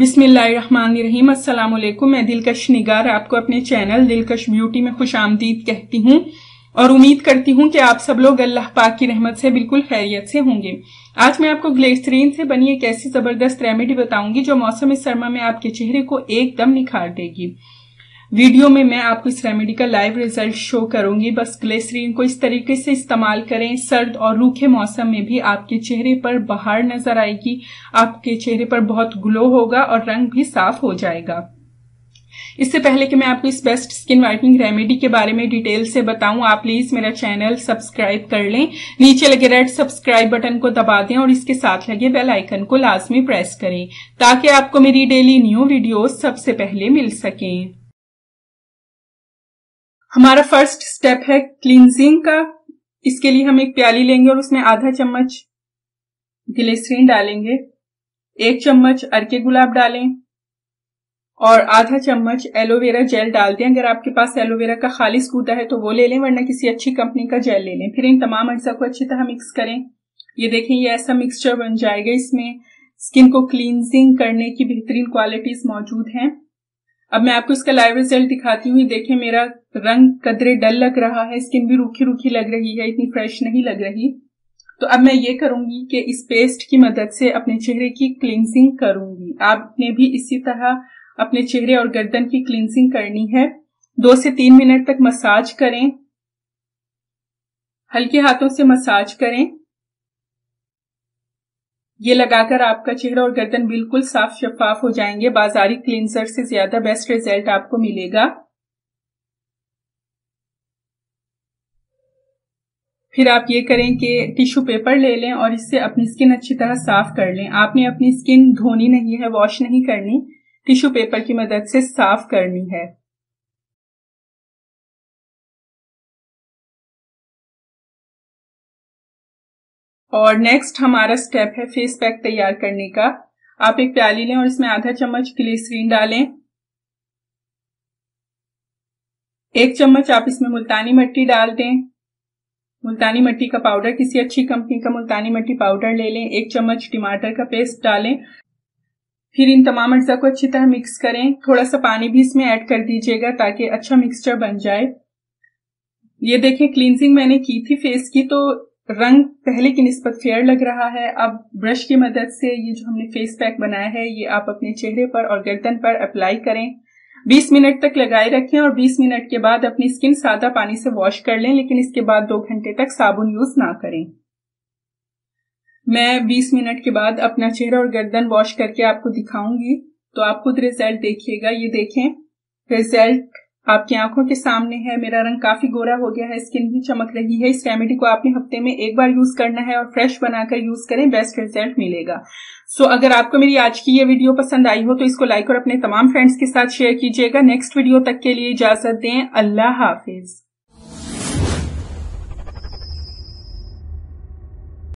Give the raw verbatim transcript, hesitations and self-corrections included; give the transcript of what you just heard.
बिस्मिल्लाहिर्रहमानिर्रहीम। अस्सलाम वालेकुम। मैं दिलकश निगार आपको अपने चैनल दिलकश ब्यूटी में खुश आमदीद कहती हूँ और उम्मीद करती हूँ कि आप सब लोग अल्लाह पाक की रहमत से बिल्कुल खैरियत से होंगे। आज मैं आपको ग्लिसरीन से बनी एक ऐसी जबरदस्त रेमेडी बताऊंगी जो मौसम सरमा में आपके चेहरे को एकदम निखार देगी। वीडियो में मैं आपको इस रेमेडी का लाइव रिजल्ट शो करूंगी। बस ग्लिसरीन को इस तरीके से इस्तेमाल करें, सर्द और रूखे मौसम में भी आपके चेहरे पर बहार नजर आएगी, आपके चेहरे पर बहुत ग्लो होगा और रंग भी साफ हो जाएगा। इससे पहले कि मैं आपको इस बेस्ट स्किन वाइटनिंग रेमेडी के बारे में डिटेल से बताऊं, आप प्लीज मेरा चैनल सब्सक्राइब कर लें, नीचे लगे रेड सब्सक्राइब बटन को दबा दें और इसके साथ लगे बेल आइकन को लाजमी प्रेस करें ताकि आपको मेरी डेली न्यू वीडियोस सबसे पहले मिल सकें। हमारा फर्स्ट स्टेप है क्लींजिंग का। इसके लिए हम एक प्याली लेंगे और उसमें आधा चम्मच ग्लिसरीन डालेंगे, एक चम्मच अरके गुलाब डालें और आधा चम्मच एलोवेरा जेल डाल दें। अगर आपके पास एलोवेरा का खालिस गूदा है तो वो ले लें, वरना किसी अच्छी कंपनी का जेल ले लें। फिर इन तमाम अज्जा को अच्छी तरह मिक्स करें। ये देखें, ये ऐसा मिक्सचर बन जाएगा। इसमें स्किन को क्लींजिंग करने की बेहतरीन क्वालिटीज मौजूद हैं। अब मैं आपको इसका लाइव रिजल्ट दिखाती हूँ। देखें, मेरा रंग कदरे डल लग रहा है, स्किन भी रूखी रूखी लग रही है, इतनी फ्रेश नहीं लग रही। तो अब मैं ये करूंगी कि इस पेस्ट की मदद से अपने चेहरे की क्लींजिंग करूंगी। आपने भी इसी तरह अपने चेहरे और गर्दन की क्लींजिंग करनी है। दो से तीन मिनट तक मसाज करें, हल्के हाथों से मसाज करें। ये लगाकर आपका चेहरा और गर्दन बिल्कुल साफ शफाफ हो जाएंगे। बाजारी क्लींजर से ज्यादा बेस्ट रिजल्ट आपको मिलेगा। फिर आप ये करें कि टिश्यू पेपर ले लें और इससे अपनी स्किन अच्छी तरह साफ कर लें। आपने अपनी स्किन धोनी नहीं है, वॉश नहीं करनी, टिश्यू पेपर की मदद से साफ करनी है। और नेक्स्ट हमारा स्टेप है फेस पैक तैयार करने का। आप एक प्याली लें और इसमें आधा चम्मच ग्लिसरीन डालें, एक चम्मच आप इसमें मुल्तानी मिट्टी डाल दें। मुल्तानी मिट्टी का पाउडर, किसी अच्छी कंपनी का मुल्तानी मिट्टी पाउडर ले लें। एक चम्मच टमाटर का पेस्ट डालें। फिर इन तमाम अज्जा को अच्छी तरह मिक्स करें। थोड़ा सा पानी भी इसमें ऐड कर दीजिएगा ताकि अच्छा मिक्सचर बन जाए। ये देखें, क्लींजिंग मैंने की थी फेस की तो रंग पहले की निस्बत फेयर लग रहा है। अब ब्रश की मदद से ये जो हमने फेस पैक बनाया है ये आप अपने चेहरे पर और गर्दन पर अप्लाई करें। बीस मिनट तक लगाए रखें और बीस मिनट के बाद अपनी स्किन सादा पानी से वॉश कर लें, लेकिन इसके बाद दो घंटे तक साबुन यूज ना करें। मैं बीस मिनट के बाद अपना चेहरा और गर्दन वॉश करके आपको दिखाऊंगी, तो आप खुद रिजल्ट देखिएगा। ये देखें, रिजल्ट आपकी आंखों के सामने है। मेरा रंग काफी गोरा हो गया है, स्किन भी चमक रही है। इस रेमेडी को आपने हफ्ते में एक बार यूज करना है और फ्रेश बनाकर यूज करें, बेस्ट रिजल्ट मिलेगा। सो so, अगर आपको मेरी आज की ये वीडियो पसंद आई हो तो इसको लाइक और अपने तमाम फ्रेंड्स के साथ शेयर कीजिएगा। नेक्स्ट वीडियो तक के लिए इजाजत दें। अल्लाह हाफिज।